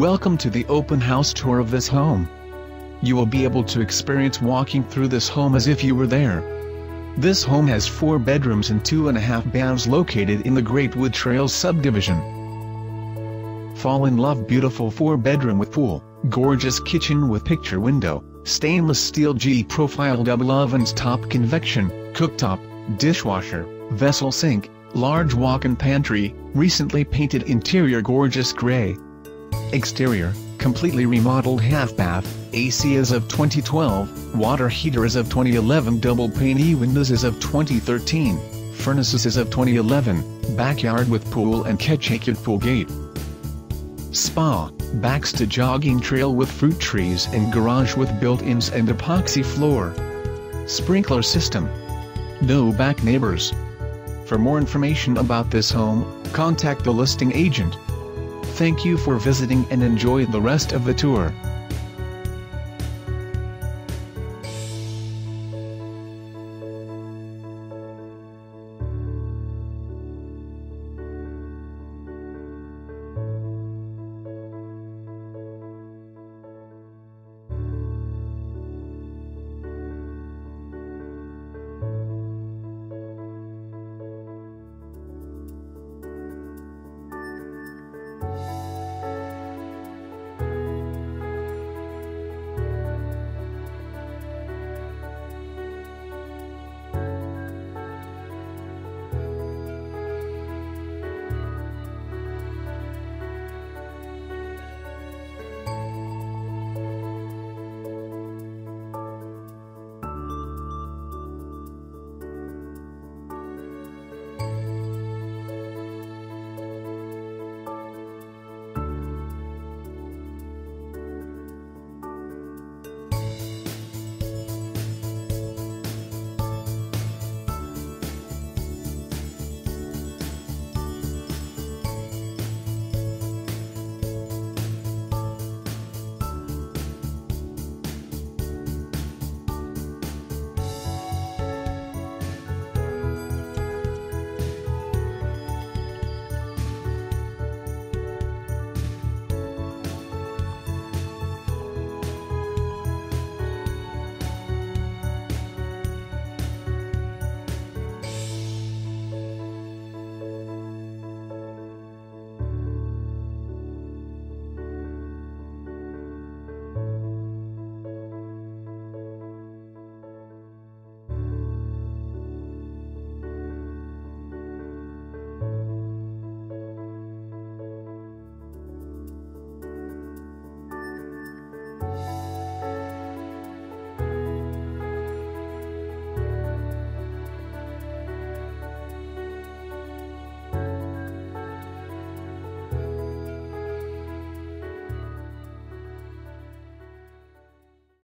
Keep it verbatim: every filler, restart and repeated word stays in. Welcome to the open house tour of this home. You will be able to experience walking through this home as if you were there. This home has four bedrooms and two and a half baths located in the Greatwood Trails subdivision. Fall in love. Beautiful four bedroom with pool, gorgeous kitchen with picture window, stainless steel G E Profile double ovens, top convection, cooktop, dishwasher, vessel sink, large walk-in pantry, recently painted interior gorgeous gray. Exterior, completely remodeled half bath, A C is of twenty twelve, water heater is of twenty eleven, double pane windows is of twenty thirteen, furnaces is of twenty eleven, backyard with pool and kitchen, pool gate. Spa, backs to jogging trail with fruit trees and garage with built-ins and epoxy floor. Sprinkler system. No back neighbors. For more information about this home, contact the listing agent. Thank you for visiting and enjoy the rest of the tour.